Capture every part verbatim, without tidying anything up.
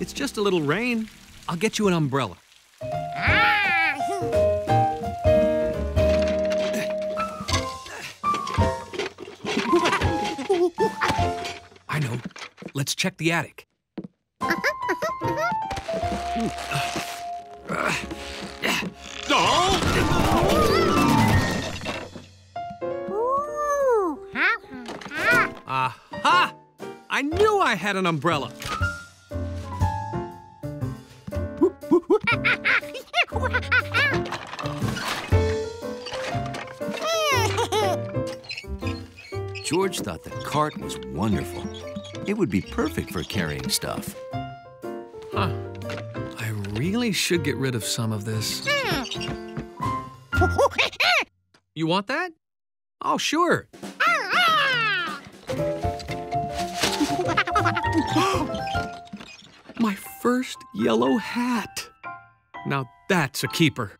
It's just a little rain. I'll get you an umbrella. Ah! I know. Let's check the attic. Aha! I knew I had an umbrella. George thought the cart was wonderful. It would be perfect for carrying stuff. Huh. I really should get rid of some of this. You want that? Oh, sure. My first yellow hat. Now that's a keeper.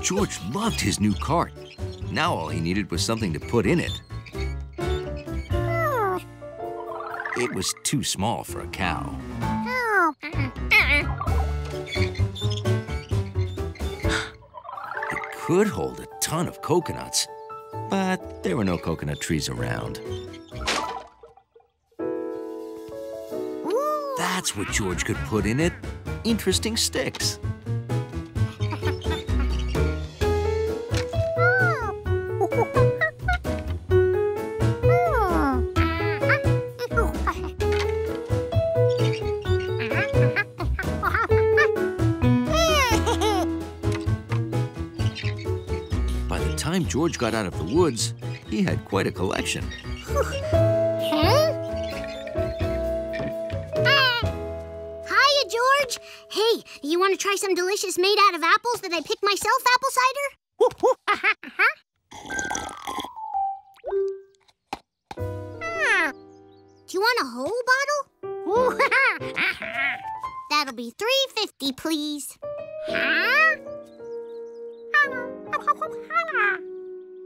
George loved his new cart. Now all he needed was something to put in it. It was too small for a cow. It could hold a ton of coconuts, but there were no coconut trees around. That's what George could put in it. Interesting sticks. George got out of the woods, he had quite a collection. Huh? Uh, hiya, George. Hey, you want to try some delicious made out of apples that I picked myself, apple cider? Do you want a whole bottle? That'll be three fifty, please. Huh?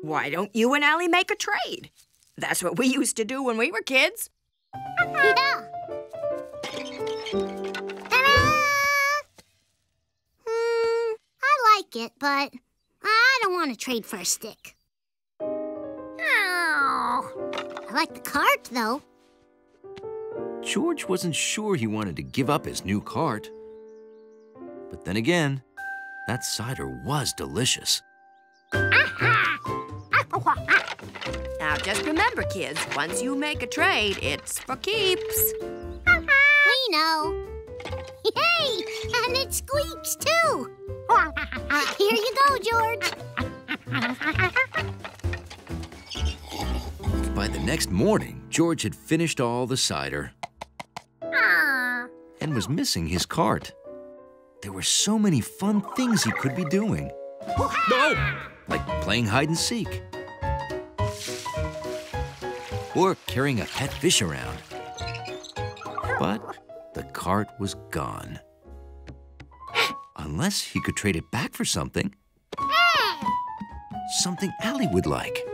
Why don't you and Allie make a trade? That's what we used to do when we were kids. Yeah. Ta-da! Hmm, I like it, but I don't want to trade for a stick. Oh. I like the cart, though. George wasn't sure he wanted to give up his new cart. But then again, that cider was delicious. Now, just remember, kids, once you make a trade, it's for keeps. We know. Yay! And it squeaks, too. Here you go, George. By the next morning, George had finished all the cider Aww. and was missing his cart. There were so many fun things he could be doing. No! Like playing hide-and-seek. Or carrying a pet fish around. But the cart was gone. Unless he could trade it back for something. Something Allie would like.